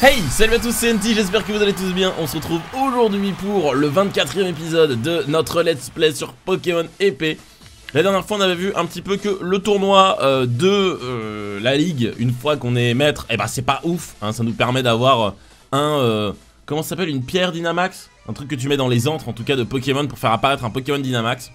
Hey, salut à tous, c'est Nt, j'espère que vous allez tous bien. On se retrouve aujourd'hui pour le 24e épisode de notre Let's Play sur Pokémon Épée. La dernière fois on avait vu un petit peu que le tournoi de la ligue, une fois qu'on est maître, eh ben c'est pas ouf, hein, ça nous permet d'avoir un... comment ça s'appelle, une pierre Dynamax? Un truc que tu mets dans les antres en tout cas de Pokémon pour faire apparaître un Pokémon Dynamax.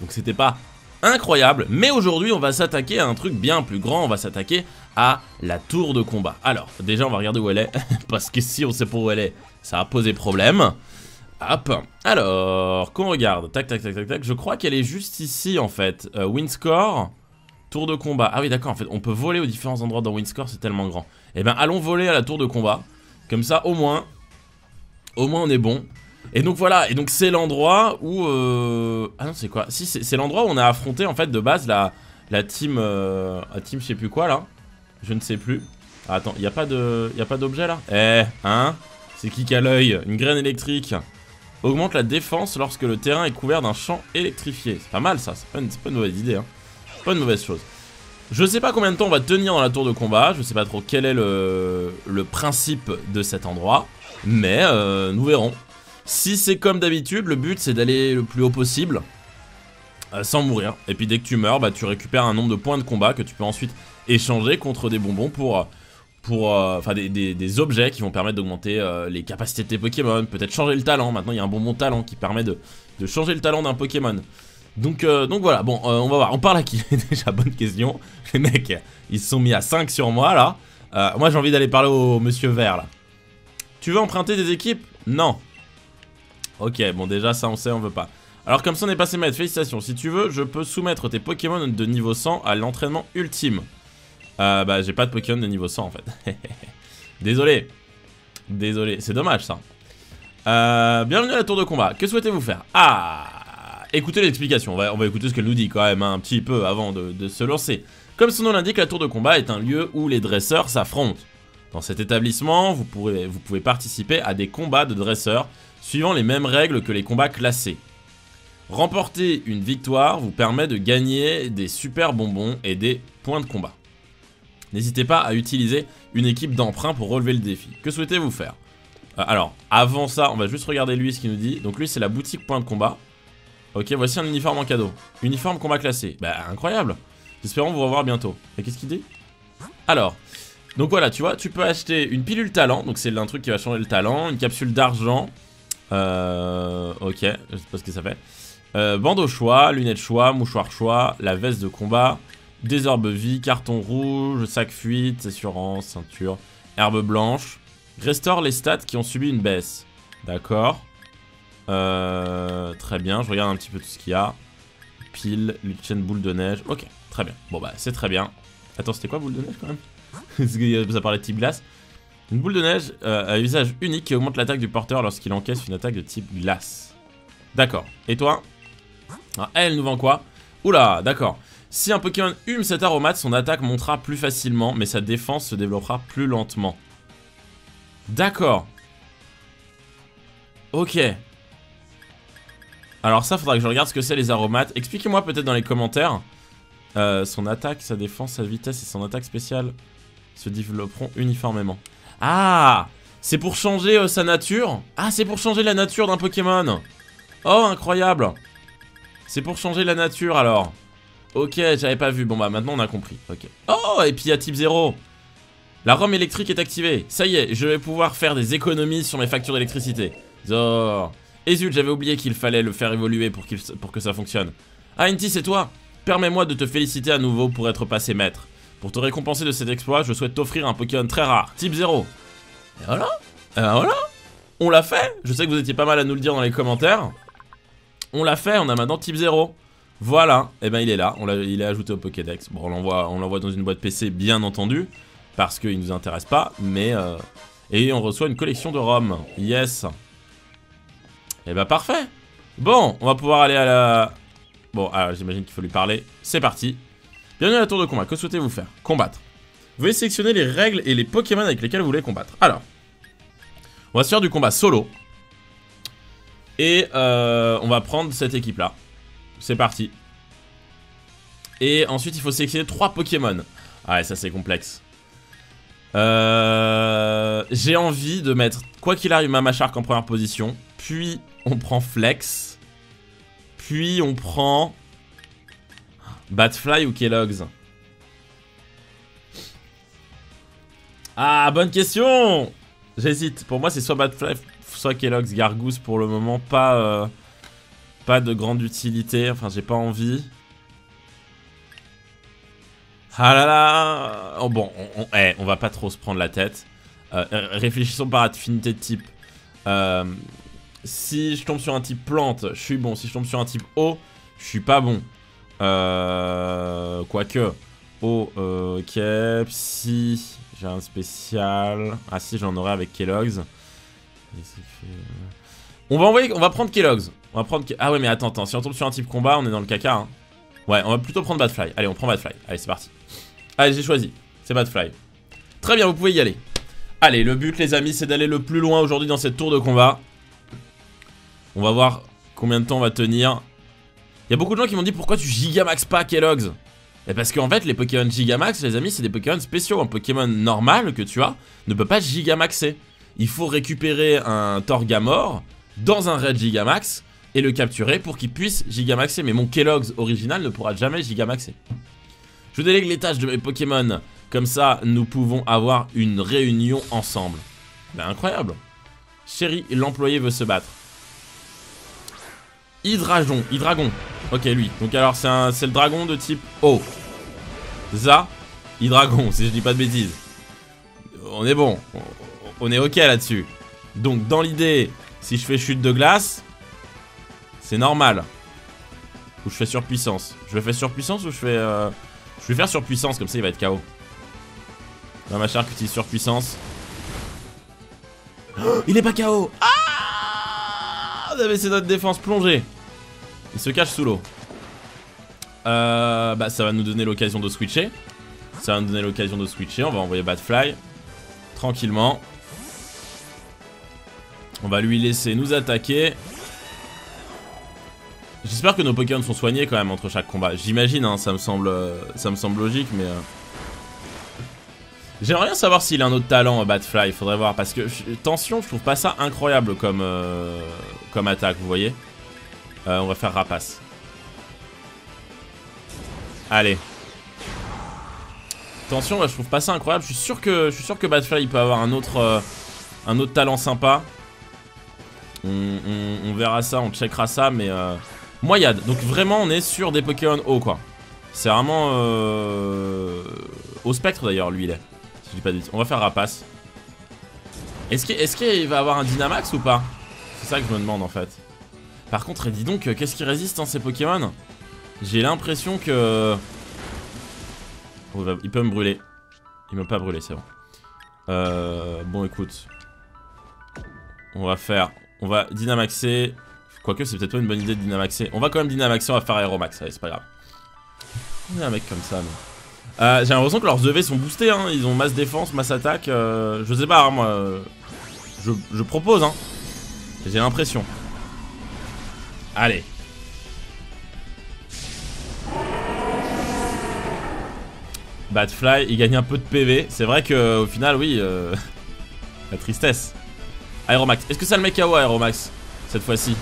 Donc c'était pas incroyable, mais aujourd'hui on va s'attaquer à un truc bien plus grand, on va s'attaquer à la tour de combat. Alors déjà on va regarder où elle est, parce que si on sait pas où elle est, ça va poser problème. Hop, alors qu'on regarde, tac tac tac tac tac, je crois qu'elle est juste ici en fait, Winscore, tour de combat. Ah oui d'accord, en fait on peut voler aux différents endroits dans Winscore, c'est tellement grand. Et ben allons voler à la tour de combat, comme ça au moins on est bon. Et donc voilà, et donc c'est l'endroit où... Ah non c'est quoi? Si c'est l'endroit où on a affronté en fait de base la team... team je sais plus quoi là. Je ne sais plus. Ah, attends, y a pas d'objet là? Eh, hein? C'est qui a l'œil? Une graine électrique. Augmente la défense lorsque le terrain est couvert d'un champ électrifié. C'est pas mal ça, c'est pas une mauvaise idée hein. C'est pas une mauvaise chose. Je sais pas combien de temps on va tenir dans la tour de combat. Je sais pas trop quel est le principe de cet endroit. Mais nous verrons. Si c'est comme d'habitude, le but c'est d'aller le plus haut possible sans mourir. Et puis dès que tu meurs, bah, tu récupères un nombre de points de combat que tu peux ensuite échanger contre des bonbons des objets qui vont permettre d'augmenter les capacités de tes Pokémon. Peut-être changer le talent, maintenant il y a un bonbon talent qui permet de changer le talent d'un Pokémon. Donc voilà, bon on va voir, on parle à qui? Déjà bonne question, les mecs ils se sont mis à 5 sur moi là. Moi j'ai envie d'aller parler au monsieur vert là. Tu veux emprunter des équipes? Non. Ok, bon déjà ça on sait, on veut pas. Alors comme ça on est passé maître, félicitations. Si tu veux, je peux soumettre tes Pokémon de niveau 100 à l'entraînement ultime. Bah j'ai pas de Pokémon de niveau 100 en fait. Désolé. Désolé, c'est dommage ça. Bienvenue à la tour de combat, que souhaitez-vous faire? Ah, écoutez l'explication, on va écouter ce qu'elle nous dit quand même hein, un petit peu avant de se lancer. Comme son nom l'indique, la tour de combat est un lieu où les dresseurs s'affrontent. Dans cet établissement, vous pouvez participer à des combats de dresseurs suivant les mêmes règles que les combats classés. Remporter une victoire vous permet de gagner des super bonbons et des points de combat. N'hésitez pas à utiliser une équipe d'emprunt pour relever le défi. Que souhaitez-vous faire? Alors, avant ça, on va juste regarder lui ce qu'il nous dit. Donc lui, c'est la boutique points de combat. Ok, voici un uniforme en cadeau. Uniforme combat classé. Bah, incroyable. Espérons vous revoir bientôt. Et qu'est-ce qu'il dit? Alors... Donc voilà, tu vois, tu peux acheter une pilule talent. Donc c'est un truc qui va changer le talent. Une capsule d'argent. Ok, je sais pas ce que ça fait. Bandeau choix, lunettes choix, mouchoir choix, la veste de combat, des orbes vie, carton rouge, sac fuite, assurance, ceinture, herbe blanche. Restaure les stats qui ont subi une baisse. D'accord. Très bien, je regarde un petit peu tout ce qu'il y a. Pile, chaîne boule de neige. Ok, très bien. Bon bah c'est très bien. Attends, c'était quoi boule de neige quand même? Ça parlait de type glace. Une boule de neige à usage unique qui augmente l'attaque du porteur lorsqu'il encaisse une attaque de type glace. D'accord. Et toi? Alors, elle nous vend quoi? Oula, d'accord. Si un Pokémon hume cet aromate, son attaque montera plus facilement, mais sa défense se développera plus lentement. D'accord. Ok. Alors ça, faudra que je regarde ce que c'est les aromates. Expliquez-moi peut-être dans les commentaires. Son attaque, sa défense, sa vitesse et son attaque spéciale se développeront uniformément. Ah, c'est pour changer sa nature. Ah, c'est pour changer la nature d'un Pokémon. Oh, incroyable. C'est pour changer la nature alors. Ok, j'avais pas vu. Bon bah maintenant on a compris. Ok. Oh, et puis il y a type 0. La ROM électrique est activée. Ça y est, je vais pouvoir faire des économies sur mes factures d'électricité. Oh. Et zut, j'avais oublié qu'il fallait le faire évoluer pour que ça fonctionne. Ah, Nt, c'est toi? Permets-moi de te féliciter à nouveau pour être passé maître. Pour te récompenser de cet exploit, je souhaite t'offrir un Pokémon très rare, type 0. Et voilà, on l'a fait. Je sais que vous étiez pas mal à nous le dire dans les commentaires. On l'a fait, on a maintenant type 0. Voilà, et ben il est là, il est ajouté au Pokédex. Bon, on l'envoie dans une boîte PC, bien entendu, parce qu'il nous intéresse pas, mais... Et on reçoit une collection de ROM, yes. Et ben parfait. Bon, on va pouvoir aller à la... Bon, alors j'imagine qu'il faut lui parler. C'est parti. Bienvenue à la tour de combat. Que souhaitez-vous faire? Combattre. Veuillez sélectionner les règles et les Pokémon avec lesquels vous voulez combattre. Alors, on va se faire du combat solo. Et on va prendre cette équipe-là. C'est parti. Et ensuite, il faut sélectionner 3 Pokémon. Ah, et ça c'est complexe. J'ai envie de mettre, quoi qu'il arrive, Mama Shark en première position. Puis on prend Flex. Puis on prend Badfly ou Kellogg's. Ah, bonne question. J'hésite. Pour moi, c'est soit Badfly, soit Kellogg's. Gargousse, pour le moment, pas de grande utilité. Enfin, j'ai pas envie. Ah là là. Oh, bon, on va pas trop se prendre la tête. Réfléchissons par affinité de type. Si je tombe sur un type plante, je suis bon. Si je tombe sur un type eau, je suis pas bon. Quoique. Eau, ok. Psy. J'ai un spécial. Ah si, j'en aurai avec Kellogg's. On va envoyer, on va prendre Kellogg's. On va prendre. Ah ouais, mais attends. Si on tombe sur un type combat, on est dans le caca. Hein. Ouais, on va plutôt prendre Badfly. Allez, on prend Badfly. Allez, c'est parti. Allez, j'ai choisi. C'est Badfly. Très bien, vous pouvez y aller. Allez, le but, les amis, c'est d'aller le plus loin aujourd'hui dans cette tour de combat. On va voir combien de temps on va tenir. Il y a beaucoup de gens qui m'ont dit pourquoi tu gigamax pas Kellogg's. Et parce qu'en fait les Pokémon Gigamax, les amis, c'est des Pokémon spéciaux. Un Pokémon normal que tu as ne peut pas Gigamaxer. Il faut récupérer un Torgamord dans un raid Gigamax et le capturer pour qu'il puisse Gigamaxer. Mais mon Kellogg's original ne pourra jamais Gigamaxer. Je vous délègue les tâches de mes Pokémon. Comme ça nous pouvons avoir une réunion ensemble. Ben, incroyable. Chérie, l'employé veut se battre. Hydragon. Ok, lui. Donc alors c'est le dragon de type eau. Ça, Hydragon, si je dis pas de bêtises. On est bon. On est ok là-dessus. Donc dans l'idée, si je fais chute de glace, c'est normal. Ou je fais surpuissance. Je vais faire surpuissance ou je fais... Je vais faire surpuissance, comme ça il va être KO. Là, ma Shark utilise surpuissance. Oh, il est pas KO. Ah, mais c'est notre défense plongée. Il se cache sous l'eau. Bah ça va nous donner l'occasion de switcher. On va envoyer Badfly. Tranquillement. On va lui laisser nous attaquer. J'espère que nos Pokémon sont soignés quand même entre chaque combat. J'imagine, hein, ça me semble logique, mais... J'aimerais bien savoir s'il a un autre talent, Badfly. Faudrait voir, parce que... Tension, je trouve pas ça incroyable comme, comme attaque, vous voyez. On va faire rapace. Allez. Attention, là, je trouve pas ça incroyable. Je suis sûr que Badfly il peut avoir un autre talent sympa. On verra ça, on checkera ça, mais Moyade. Donc vraiment, on est sur des Pokémon haut, quoi. C'est vraiment au spectre d'ailleurs, lui il est. Si je dis pas de bêtises. On va faire rapace. Est-ce qu'il va avoir un Dynamax ou pas? C'est ça que je me demande en fait. Par contre, et dis donc, qu'est-ce qui résiste, hein, ces Pokémon? J'ai l'impression que... Oh, il peut me brûler. Il ne m'a pas brûlé, c'est bon. Bon, écoute. On va faire... On va Dynamaxer. Quoique, c'est peut-être pas une bonne idée de Dynamaxer. On va quand même Dynamaxer, on va faire Aeromax. Allez, c'est pas grave. On est un mec comme ça, mais... j'ai l'impression que leurs EV sont boostés, hein. Ils ont masse défense, masse attaque. Je sais pas, hein, moi... Je propose, hein. J'ai l'impression... Allez. Badfly, il gagne un peu de PV. C'est vrai qu'au final, oui, la tristesse. Aeromax. Est-ce que ça le met KO, Aeromax, cette fois-ci?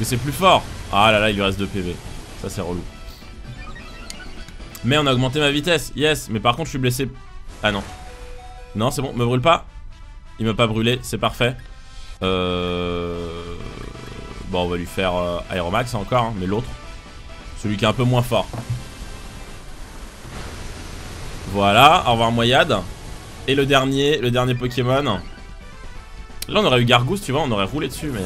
Que c'est plus fort. Ah là là, il lui reste 2 PV. Ça, c'est relou. Mais on a augmenté ma vitesse. Yes, mais par contre, je suis blessé. Ah non. Non, c'est bon, me brûle pas. Il m'a pas brûlé, c'est parfait. Bon, on va lui faire Aeromax encore, hein, mais l'autre. Celui qui est un peu moins fort. Voilà, au revoir Moyade. Et le dernier Pokémon. Là, on aurait eu Gargousse, tu vois, on aurait roulé dessus, mais...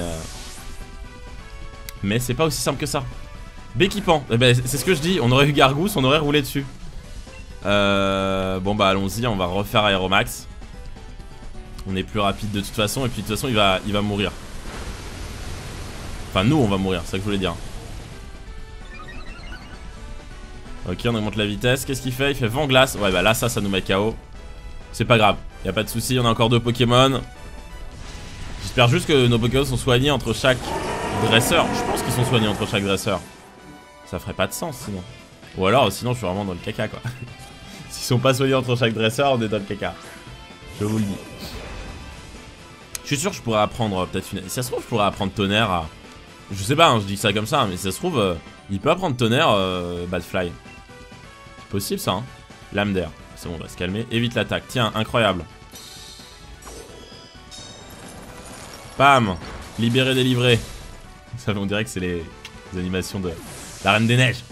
Mais c'est pas aussi simple que ça. Béquipant. Eh ben, c'est ce que je dis, on aurait eu Gargousse, on aurait roulé dessus. Bon, bah, allons-y, on va refaire Aeromax. On est plus rapide de toute façon, et puis de toute façon, il va mourir. Enfin, nous, on va mourir, c'est ça que je voulais dire. Ok, on augmente la vitesse. Qu'est-ce qu'il fait? Il fait vent glace. Ouais, bah là, ça nous met KO. C'est pas grave, y a pas de souci. On a encore 2 Pokémon. J'espère juste que nos Pokémon sont soignés entre chaque dresseur. Je pense qu'ils sont soignés entre chaque dresseur. Ça ferait pas de sens, sinon. Ou alors, sinon, je suis vraiment dans le caca, quoi. S'ils sont pas soignés entre chaque dresseur, on est dans le caca. Je vous le dis. Je suis sûr que je pourrais apprendre peut-être une... Si ça se trouve je pourrais apprendre Tonnerre à... Je sais pas hein, je dis ça comme ça mais si ça se trouve il peut apprendre Tonnerre Badfly. C'est possible ça hein. Lame d'air. C'est bon on va se calmer. Évite l'attaque. Tiens incroyable. Pam. Libéré délivré. Ça on dirait que c'est les animations de la Reine des Neiges.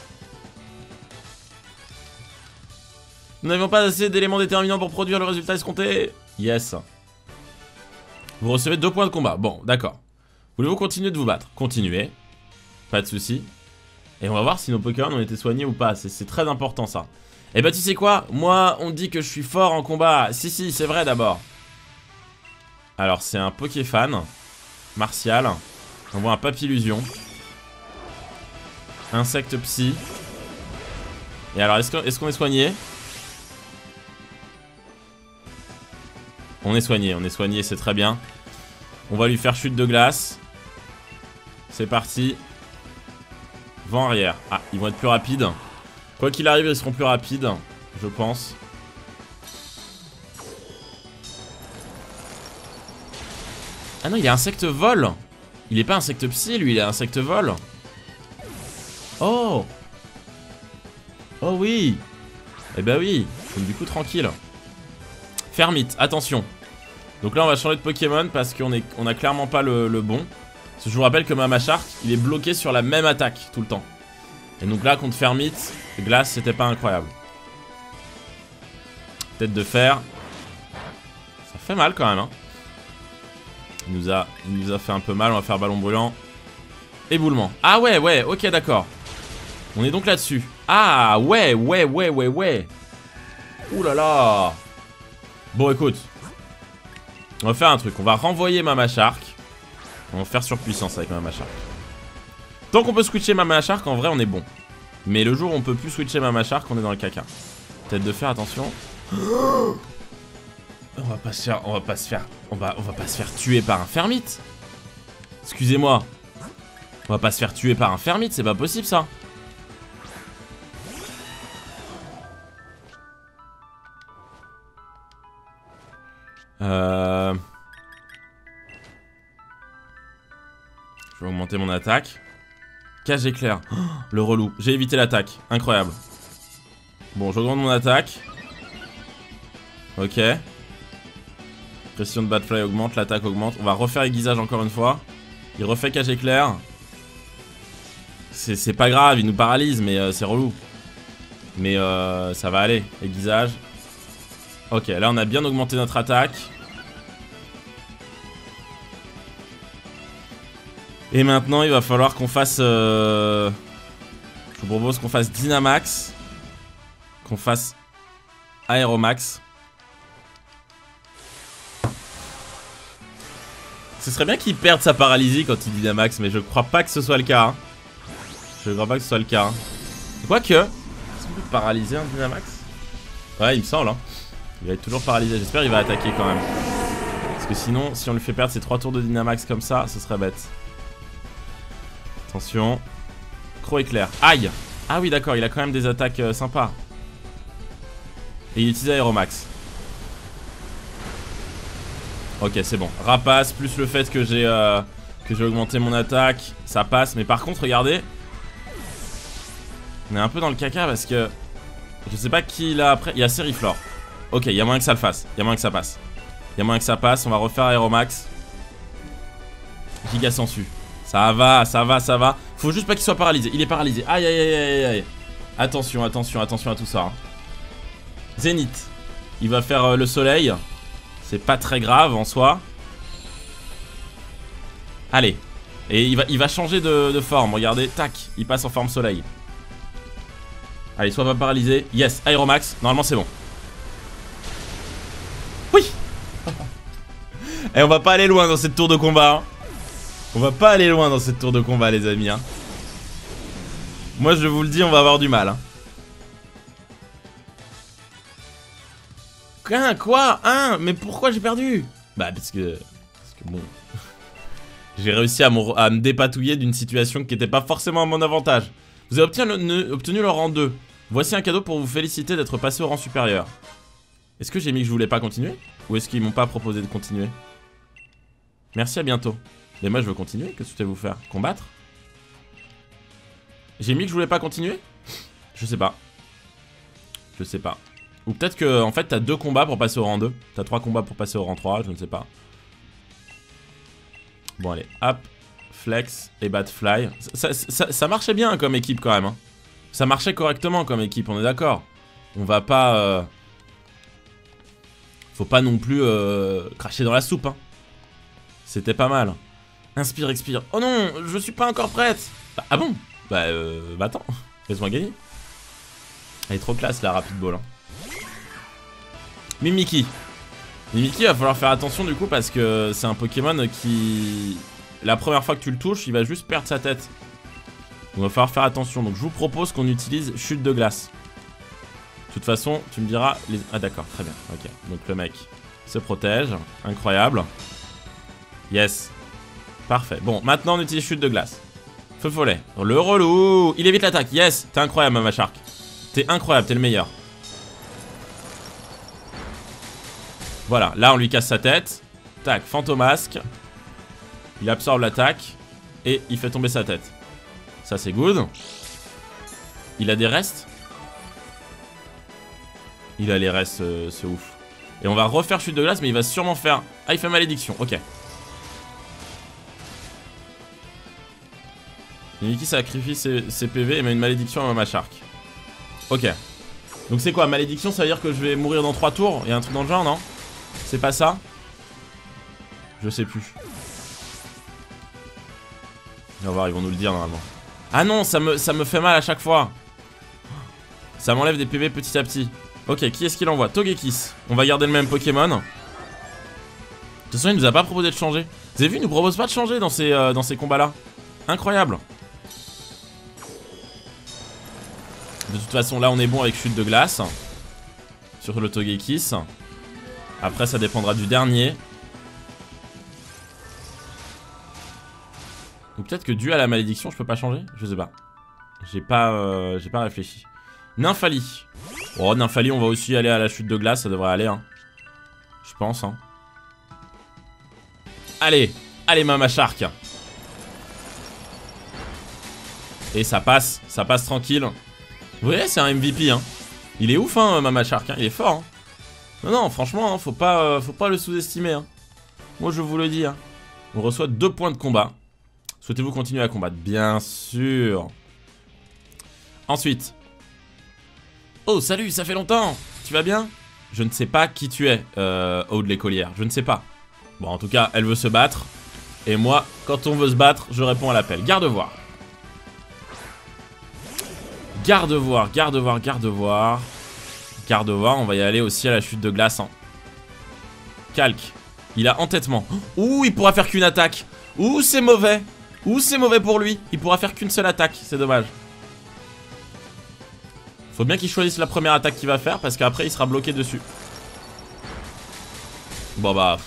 Nous n'avions pas assez d'éléments déterminants pour produire le résultat escompté. Yes. Vous recevez 2 points de combat. Bon, d'accord. Voulez-vous continuer de vous battre? Continuez. Pas de soucis. Et on va voir si nos Pokémon ont été soignés ou pas. C'est très important ça. Et bah tu sais quoi? Moi, on dit que je suis fort en combat. Si, si, c'est vrai d'abord. Alors, c'est un Pokéfan. Martial. On voit un Papillusion. Insecte Psy. Et alors, est-ce qu'on est soigné? On est soigné, c'est très bien. On va lui faire chute de glace. C'est parti. Vent arrière. Ah, ils vont être plus rapides. Quoi qu'il arrive, ils seront plus rapides, je pense. Ah non, il a insecte vol. Il est pas insecte psy, lui, il a insecte vol. Oh. Oh oui. Eh ben oui. Donc du coup, tranquille. Fermite, attention. Donc là on va changer de Pokémon parce qu'on a clairement pas le bon. Parce que je vous rappelle que Mama Shark, il est bloqué sur la même attaque tout le temps. Et donc là contre Fermite, glace c'était pas incroyable. Tête de fer. Ça fait mal quand même hein. Il nous a fait un peu mal, on va faire ballon brûlant. Éboulement. Ah ouais ouais, ok d'accord. On est donc là-dessus. Ah ouais ouais ouais ouais ouais. Ouh là là. Bon écoute, on va faire un truc, on va renvoyer Mama Shark. On va faire surpuissance avec Mama Shark. Tant qu'on peut switcher Mama Shark, en vrai on est bon. Mais le jour où on peut plus switcher Mama Shark, on est dans le caca. Tête de fer, attention. On va pas se faire tuer par un Fermite. Excusez-moi. On va pas se faire tuer par un Fermite, c'est pas possible ça. Je vais augmenter mon attaque. Cage éclair. Oh, le relou. J'ai évité l'attaque. Incroyable. Bon, j'augmente mon attaque. Ok. Pression de Badfly augmente. L'attaque augmente. On va refaire aiguisage encore une fois. Il refait cage éclair. C'est pas grave. Il nous paralyse, mais c'est relou. Mais ça va aller. Aiguisage. Ok, là on a bien augmenté notre attaque. Et maintenant il va falloir qu'on fasse... Je vous propose qu'on fasse Dynamax. Qu'on fasse Aeromax. Ce serait bien qu'il perde sa paralysie quand il Dynamax, mais je crois pas que ce soit le cas. Hein. Je crois pas que ce soit le cas. Hein. Quoique... Est-ce qu'on peut paralyser un Dynamax? Ouais, il me semble. Hein. Il va être toujours paralysé, j'espère qu'il va attaquer quand même. Parce que sinon, si on lui fait perdre ses 3 tours de Dynamax comme ça, ce serait bête. Attention. Croc éclair. Aïe. Ah oui d'accord, il a quand même des attaques sympas. Et il utilise Aeromax. Ok c'est bon. Rapace, plus le fait que j'ai augmenté mon attaque, ça passe. Mais par contre, regardez. On est un peu dans le caca parce que... Je sais pas qui il a après. Il y a Seriflore. Ok, il y a moyen que ça le fasse. Il y a moyen que ça passe. Il y a moyen que ça passe. On va refaire Aeromax. Gigasensu. Ça va, ça va, ça va. Faut juste pas qu'il soit paralysé. Il est paralysé. Aïe, aïe, aïe, aïe, aïe. Attention, attention, attention à tout ça. Hein. Zénith. Il va faire le soleil. C'est pas très grave en soi. Allez. Et il va changer de forme. Regardez, tac. Il passe en forme soleil. Allez, soit pas paralysé. Yes, Aeromax. Normalement, c'est bon. Et on va pas aller loin dans cette tour de combat hein. On va pas aller loin dans cette tour de combat les amis hein. Moi je vous le dis on va avoir du mal hein. Quoi hein? Mais pourquoi j'ai perdu? Bah parce que bon j'ai réussi à me dépatouiller d'une situation qui n'était pas forcément à mon avantage. Vous avez obtenu le rang 2. Voici un cadeau pour vous féliciter d'être passé au rang supérieur. Est-ce que j'ai mis que je voulais pas continuer? Ou est-ce qu'ils m'ont pas proposé de continuer? Merci, à bientôt. Mais moi je veux continuer, qu'est-ce que tu veux vous faire? Combattre? J'ai mis que je voulais pas continuer? Je sais pas. Je sais pas. Ou peut-être que en fait t'as 2 combats pour passer au rang 2. T'as 3 combats pour passer au rang 3, je ne sais pas. Bon allez, hop, Flex et Badfly. Ça marchait bien comme équipe quand même. Hein. Ça marchait correctement comme équipe, on est d'accord. On va pas... Faut pas non plus cracher dans la soupe. Hein. C'était pas mal. Inspire, expire. Oh non, je suis pas encore prête. Bah, ah bon? Bah attends, laisse-moi gagner. Elle est trop classe la rapide ball. Hein. Mimiki. Mimiki, va falloir faire attention du coup parce que c'est un Pokémon qui... La première fois que tu le touches, il va juste perdre sa tête. Donc va falloir faire attention. Donc je vous propose qu'on utilise chute de glace. De toute façon, tu me diras... Les... Ah d'accord, très bien. Ok, donc le mec se protège. Incroyable. Yes. Parfait. Bon, maintenant on utilise chute de glace. Feu follet. Le relou. Il évite l'attaque. Yes. T'es incroyable, Mama Shark. T'es incroyable, t'es le meilleur. Voilà, là on lui casse sa tête. Tac, fantomasque. Il absorbe l'attaque. Et il fait tomber sa tête. Ça c'est good. Il a des restes. Il a les restes, c'est ouf. Et on va refaire chute de glace, mais il va sûrement faire... Ah, il fait malédiction, ok. Mimiki sacrifie ses PV et met une malédiction à Mama Shark. Ok. Donc c'est quoi, malédiction, ça veut dire que je vais mourir dans 3 tours? Il y a un truc dans le genre, non? C'est pas ça? Je sais plus. On va voir, ils vont nous le dire normalement. Ah non, ça me fait mal à chaque fois. Ça m'enlève des PV petit à petit. Ok, qui est-ce qu'il envoie? Togekiss. On va garder le même Pokémon. De toute façon, il nous a pas proposé de changer. Vous avez vu, il nous propose pas de changer dans ces combats-là. Incroyable. De toute façon, là, on est bon avec chute de glace. Sur le Togekiss. Après, ça dépendra du dernier. Ou peut-être que dû à la malédiction, je peux pas changer? Je sais pas. J'ai pas réfléchi. Nymphalie. Oh, Nymphalie, on va aussi aller à la chute de glace, ça devrait aller, hein. Je pense, hein. Allez, allez, Mama Shark. Et ça passe tranquille. Vous voyez, c'est un MVP, hein. Il est ouf, hein, Mama Shark, hein. Il est fort, hein. Non, non, franchement, hein, faut pas le sous-estimer, hein. Moi, je vous le dis, hein. On reçoit 2 points de combat. Souhaitez-vous continuer à combattre? Bien sûr. Ensuite... Oh salut, ça fait longtemps. Tu vas bien? Je ne sais pas qui tu es, Aude l'écolière, je ne sais pas. Bon, en tout cas, elle veut se battre. Et moi, quand on veut se battre, je réponds à l'appel. Gardevoir. Gardevoir, Gardevoir, Gardevoir. Gardevoir, on va y aller aussi à la chute de glace, hein. Calque. Il a entêtement. Ouh, il pourra faire qu'une attaque. Ouh, c'est mauvais. Ouh, c'est mauvais pour lui. Il pourra faire qu'une seule attaque, c'est dommage. Faut bien qu'il choisisse la première attaque qu'il va faire parce qu'après il sera bloqué dessus. Bon bah...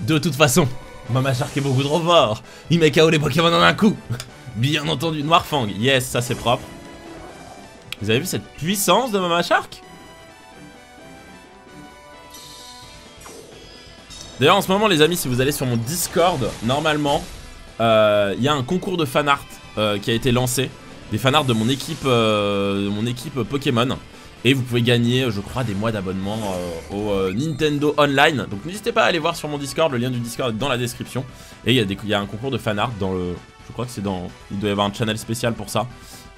De toute façon, Mama Shark est beaucoup trop fort. Il met KO les Pokémon en un coup. Bien entendu, Noirfang. Yes, ça c'est propre. Vous avez vu cette puissance de Mama Shark? D'ailleurs en ce moment les amis, si vous allez sur mon Discord, normalement, il y a un concours de fanart qui a été lancé. Des fanarts de mon équipe Pokémon. Et vous pouvez gagner je crois des mois d'abonnement au Nintendo Online. Donc n'hésitez pas à aller voir sur mon Discord. Le lien du Discord est dans la description. Et il y a un concours de fanart dans le... Je crois que c'est dans... Il doit y avoir un channel spécial pour ça.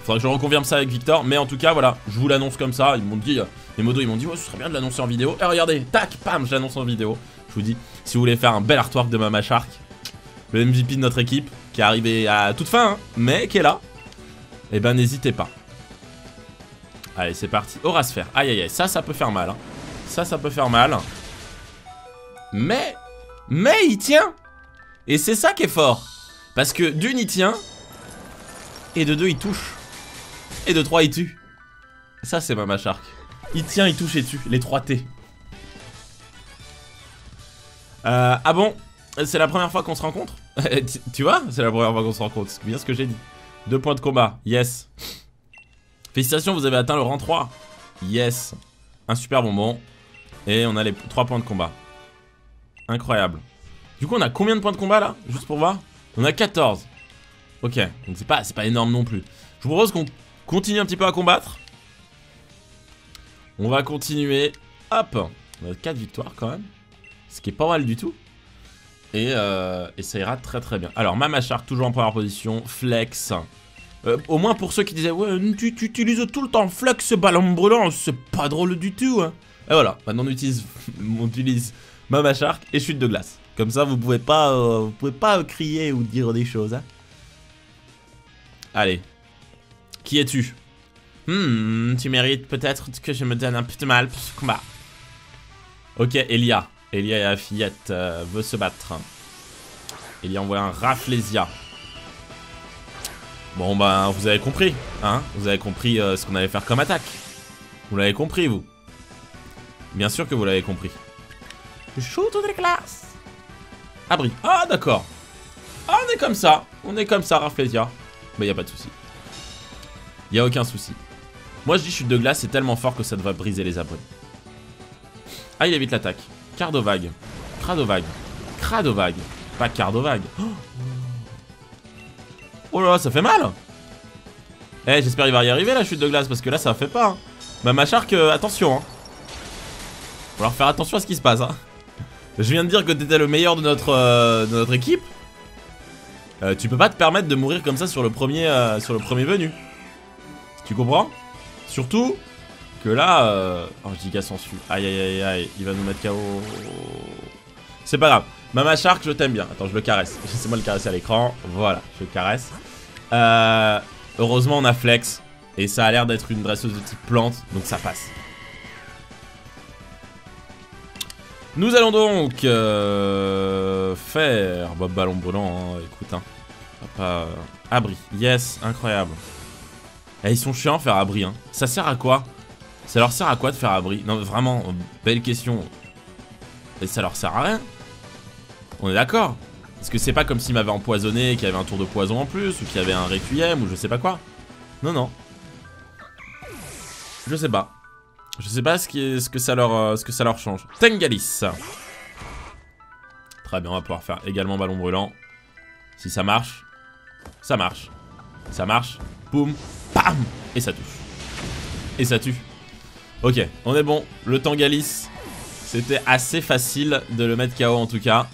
Faudrait que je reconfirme ça avec Victor. Mais en tout cas voilà, je vous l'annonce comme ça. Ils m'ont dit, les modos ils m'ont dit oh, ce serait bien de l'annoncer en vidéo. Et regardez, tac, pam, je l'annonce en vidéo. Je vous dis, si vous voulez faire un bel artwork de Mama Shark, le MVP de notre équipe, qui est arrivé à toute fin hein, mais qui est là, eh ben n'hésitez pas. Allez c'est parti, Aurasphère. Aïe aïe aïe, ça peut faire mal hein. Ça peut faire mal. Mais il tient. Et c'est ça qui est fort. Parce que d'une il tient. Et de 2 il touche. Et de 3 il tue. Ça c'est Mama Shark. Il tient, il touche et tue, les 3 T. Ah bon? C'est la première fois qu'on se rencontre. Tu vois, c'est la première fois qu'on se rencontre. C'est bien ce que j'ai dit. 2 points de combat, yes. Félicitations, vous avez atteint le rang 3. Yes. Un super bonbon. Et on a les 3 points de combat. Incroyable. Du coup on a combien de points de combat là? Juste pour voir. On a 14. Ok, donc c'est pas énorme non plus. Je vous propose qu'on continue un petit peu à combattre. On va continuer. Hop. On a 4 victoires quand même. Ce qui est pas mal du tout. Et ça ira très très bien. Alors Mama Shark toujours en première position. Flex. Au moins pour ceux qui disaient ouais tu utilises tout le temps Flex ce ballon brûlant, c'est pas drôle du tout hein. Et voilà, maintenant on utilise Mama Shark et chute de glace. Comme ça vous pouvez pas crier ou dire des choses hein. Allez. Qui es-tu? Tu mérites peut-être que je me donne un petit mal pour ce combat. Ok, Elia. Elia et la fillette veut se battre. Elia envoie un Rafflesia. Bon bah vous avez compris hein. Vous avez compris ce qu'on allait faire comme attaque. Vous l'avez compris vous. Bien sûr que vous l'avez compris. Shoot de classe. Abri. Ah d'accord. Ah on est comme ça. On est comme ça Rafflesia. Mais y a pas de souci. Y a aucun souci. Moi je dis chute de glace, c'est tellement fort que ça devrait briser les abris. Ah il évite l'attaque. Crado-Vague. Crado-Vague. Crado-Vague. Pas Crado-Vague. Oh là là, ça fait mal. Eh j'espère qu'il va y arriver la chute de glace parce que là ça fait pas hein. Mama Shark attention hein. Faut leur faire attention à ce qui se passe hein. Je viens de dire que t'étais le meilleur de notre équipe. Tu peux pas te permettre de mourir comme ça sur le premier venu. Tu comprends? Surtout que là... Oh, Gigasensu. Aïe, aïe, aïe, aïe. Il va nous mettre KO. C'est pas grave. Mama Shark, je t'aime bien. Attends, je le caresse. Laissez-moi le caresser à l'écran. Voilà, je le caresse. Heureusement, on a Flex. Et ça a l'air d'être une dresseuse de type plante. Donc ça passe. Nous allons donc faire bah, ballon brûlant, hein, écoute, hein. Abri, yes, incroyable. Eh, ils sont chiants à faire abri, hein. Ça sert à quoi? Ça leur sert à quoi de faire abri? Non, vraiment, belle question. Et ça leur sert à rien. On est d'accord. Parce que c'est pas comme s'ils m'avaient empoisonné, qu'il y avait un tour de poison en plus, ou qu'il y avait un requiem, ou je sais pas quoi. Non, non. Je sais pas. Je sais pas ce que ça leur change. Tengalice. Très bien, on va pouvoir faire également ballon brûlant. Si ça marche. Ça marche. Ça marche. Boum. Pam. Et ça tue. Et ça tue. Ok, on est bon. Le Tengalice. C'était assez facile de le mettre KO en tout cas.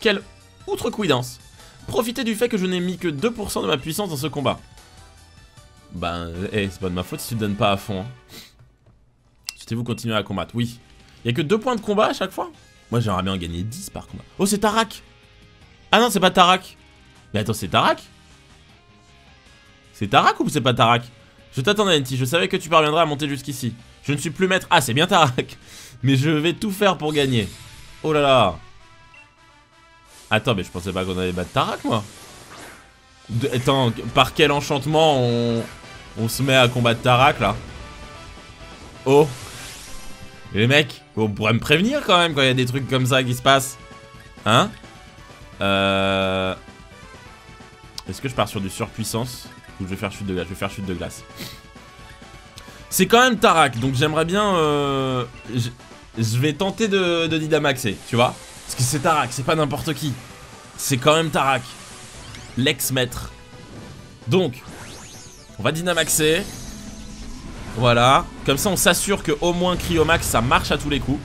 Quelle outrecuidance. Profitez du fait que je n'ai mis que 2% de ma puissance dans ce combat. Ben, hey, c'est pas de ma faute si tu te donnes pas à fond. Hein. C'était vous continuer à combattre, oui. Y'a que 2 points de combat à chaque fois. Moi j'aimerais bien en gagner 10 par combat. Oh, c'est Tarak. Ah non, c'est pas Tarak. Mais attends, c'est Tarak. C'est Tarak ou c'est pas Tarak? Je t'attendais, Nt, je savais que tu parviendrais à monter jusqu'ici. Je ne suis plus maître. Ah, c'est bien Tarak. Mais je vais tout faire pour gagner. Oh là là. Attends, mais je pensais pas qu'on allait battre Tarak, moi. Attends, par quel enchantement on se met à combattre Tarak là? Oh. Et les mecs, on pourrait me prévenir quand même quand il y a des trucs comme ça qui se passent. Hein? Est-ce que je pars sur du surpuissance? Ou je vais faire chute de glace? Je vais faire chute de glace. C'est quand même Tarak, donc j'aimerais bien... Je vais tenter de dynamaxer, tu vois? Parce que c'est Tarak, c'est pas n'importe qui. C'est quand même Tarak. L'ex-maître. Donc, on va dynamaxer. Voilà. Comme ça, on s'assure que au moins Cryomax, ça marche à tous les coups.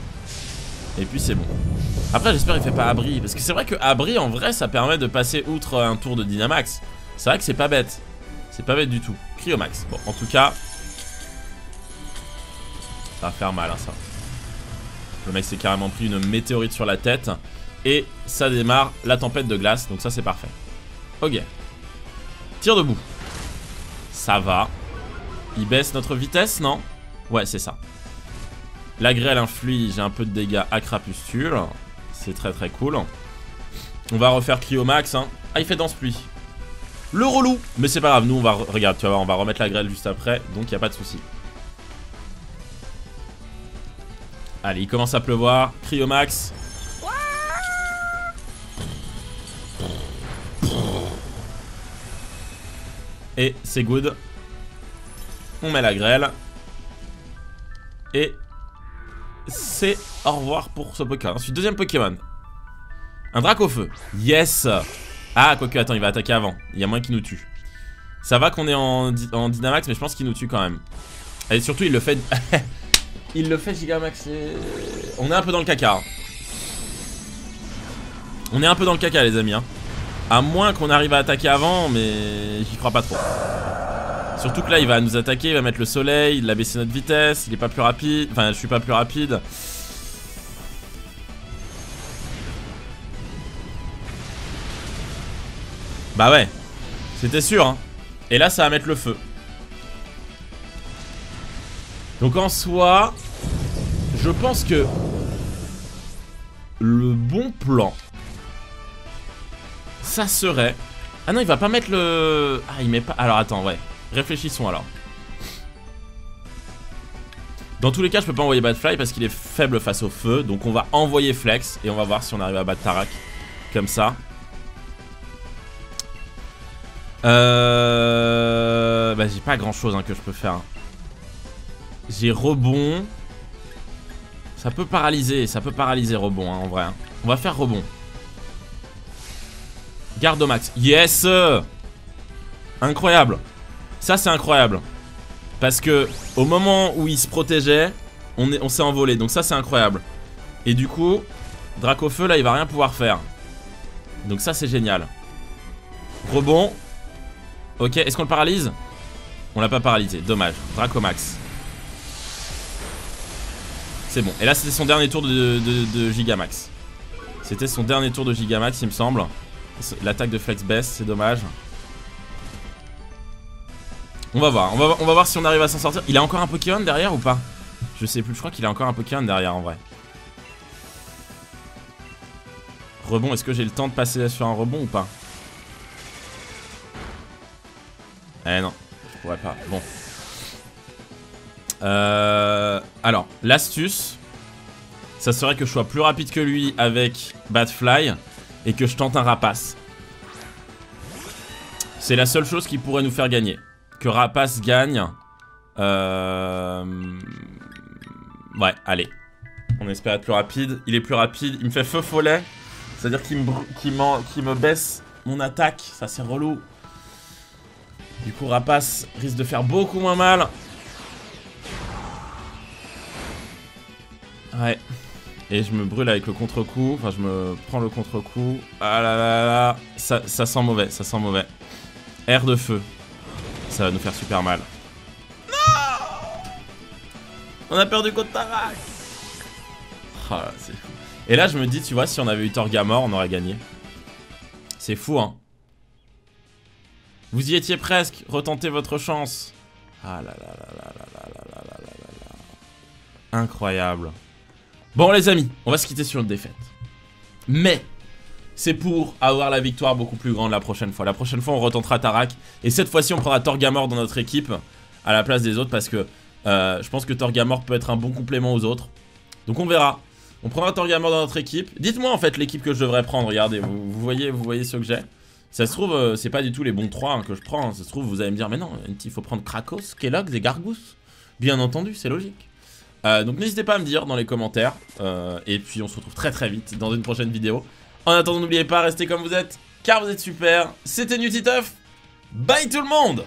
Et puis, c'est bon. Après, j'espère qu'il ne fait pas abri. Parce que c'est vrai que abri, en vrai, ça permet de passer outre un tour de Dynamax. C'est vrai que c'est pas bête. C'est pas bête du tout. Cryomax. Bon, en tout cas, ça va faire mal, hein, ça. Le mec s'est carrément pris une météorite sur la tête. Et ça démarre la tempête de glace. Donc, ça, c'est parfait. Ok. Tire debout. Ça va. Il baisse notre vitesse, non? Ouais, c'est ça. La grêle inflige un peu de dégâts à Crapustule. C'est très très cool. On va refaire Cryomax, hein. Ah, il fait danse pluie. Le relou. Mais c'est pas grave, nous on va... Regarde, tu vas voir, on va remettre la grêle juste après. Donc y a pas de souci. Allez, il commence à pleuvoir. Cryomax. Et c'est good. On met la grêle. Et c'est au revoir pour ce Pokémon. Ensuite, deuxième Pokémon. Un Dracofeu. Yes. Ah, quoique, attends, il va attaquer avant. Il y a moins qu'il nous tue. Ça va qu'on est en Dynamax, mais je pense qu'il nous tue quand même. Et surtout, il le fait. Il le fait Gigamax. On est un peu dans le caca. On est un peu dans le caca, les amis. Hein. À moins qu'on arrive à attaquer avant, mais j'y crois pas trop. Surtout que là, il va nous attaquer, il va mettre le soleil, il a baissé notre vitesse, il est pas plus rapide. Enfin, je suis pas plus rapide. Bah ouais, c'était sûr. Hein. Et là, ça va mettre le feu. Donc en soi, je pense que le bon plan, ça serait... Ah non, il va pas mettre le... Ah, il met pas... Alors attends, ouais. Réfléchissons alors. Dans tous les cas, je peux pas envoyer Badfly parce qu'il est faible face au feu. Donc on va envoyer Flex et on va voir si on arrive à battre Tarak. Comme ça. Bah j'ai pas grand chose hein, que je peux faire. J'ai rebond. Ça peut paralyser rebond hein, en vrai. On va faire rebond. Gardomax. Yes! Incroyable. Ça c'est incroyable. Parce que au moment où il se protégeait, on s'est envolé. Donc ça c'est incroyable. Et du coup, Dracofeu là il va rien pouvoir faire. Donc ça c'est génial. Rebond. Ok, est-ce qu'on le paralyse? On l'a pas paralysé, dommage. Dracomax. C'est bon. Et là c'était son dernier tour de Gigamax. C'était son dernier tour de Gigamax il me semble. L'attaque de Flex baisse, c'est dommage. On va voir, on va voir si on arrive à s'en sortir. Il a encore un Pokémon derrière ou pas? Je sais plus, je crois qu'il a encore un Pokémon derrière en vrai. Rebond, est-ce que j'ai le temps de passer sur un rebond ou pas? Eh non, je pourrais pas, bon. Alors, l'astuce, ça serait que je sois plus rapide que lui avec Badfly et que je tente un rapace. C'est la seule chose qui pourrait nous faire gagner. Que rapace gagne. Ouais, allez. On espère être plus rapide. Il est plus rapide, il me fait feu follet. C'est-à-dire qu'il me baisse mon attaque, ça c'est relou. Du coup, Rapace risque de faire beaucoup moins mal. Ouais. Et je me brûle avec le contre-coup. Enfin, je me prends le contre-coup. Ah là là là. Ça sent mauvais, ça sent mauvais. Air de feu. Ça va nous faire super mal. Non! On a perdu contre Tarak. Oh, c'est fou. Et là, je me dis, tu vois, si on avait eu Torgamord, on aurait gagné. C'est fou, hein. Vous y étiez presque, retentez votre chance. Ah là là là là là là là là là là. Incroyable. Bon les amis, on va se quitter sur une défaite. Mais c'est pour avoir la victoire beaucoup plus grande la prochaine fois. La prochaine fois on retentera Tarak. Et cette fois-ci on prendra Torgamord dans notre équipe à la place des autres parce que je pense que Torgamord peut être un bon complément aux autres. Donc on verra. On prendra Torgamord dans notre équipe. Dites-moi en fait l'équipe que je devrais prendre. Regardez, vous voyez ceux que j'ai. Ça se trouve, c'est pas du tout les bons 3 hein, que je prends. Ça se trouve, vous allez me dire, mais non, il faut prendre Krakos, Kellogg's et Gargousse. Bien entendu, c'est logique. Donc n'hésitez pas à me dire dans les commentaires. Et puis on se retrouve très très vite dans une prochaine vidéo. En attendant, n'oubliez pas, restez comme vous êtes, car vous êtes super. C'était Newtiteuf. Bye tout le monde!